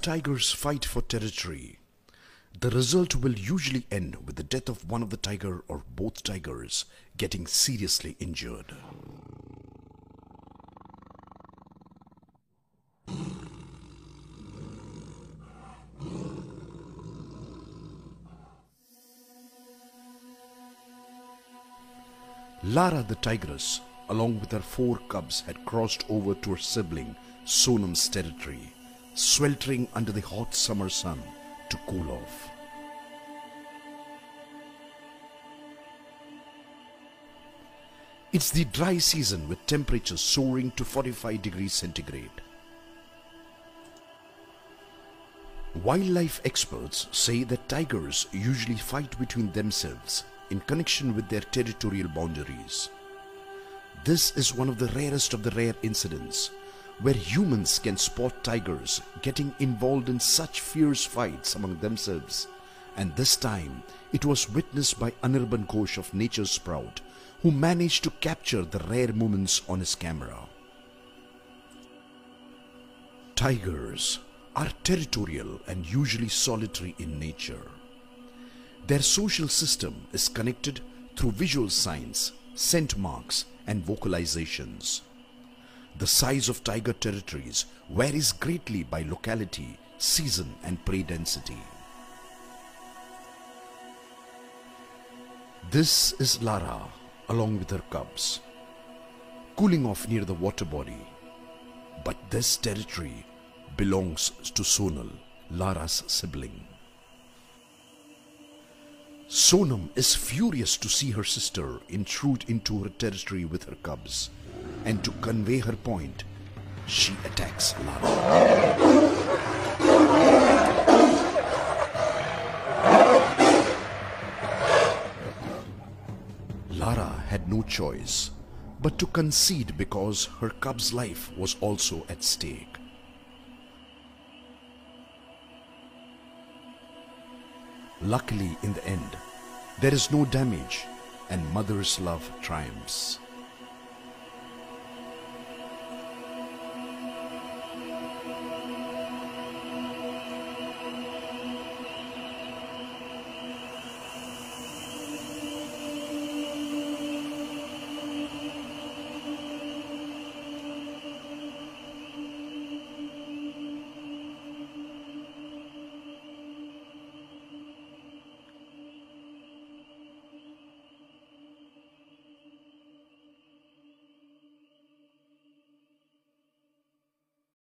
Tigers fight for territory. The result will usually end with the death of one of the tiger or both tigers getting seriously injured. Lara the tigress, along with her 4 cubs, had crossed over to her sibling Sonam's territory, sweltering under the hot summer sun to cool off. It's the dry season with temperatures soaring to 45 degrees centigrade. Wildlife experts say that tigers usually fight between themselves in connection with their territorial boundaries. This is one of the rarest of the rare incidents where humans can spot tigers getting involved in such fierce fights among themselves, and this time it was witnessed by Anirban Ghosh of Nature's Sprout, who managed to capture the rare moments on his camera. Tigers are territorial and usually solitary in nature. Their social system is connected through visual signs, scent marks and vocalizations. The size of tiger territories varies greatly by locality, season and prey density. This is Lara along with her cubs, cooling off near the water body. But this territory belongs to Sonal, Lara's sibling. Sonam is furious to see her sister intrude into her territory with her cubs, and to convey her point, she attacks Lara. Lara had no choice but to concede because her cub's life was also at stake. Luckily, in the end, there is no damage and mother's love triumphs.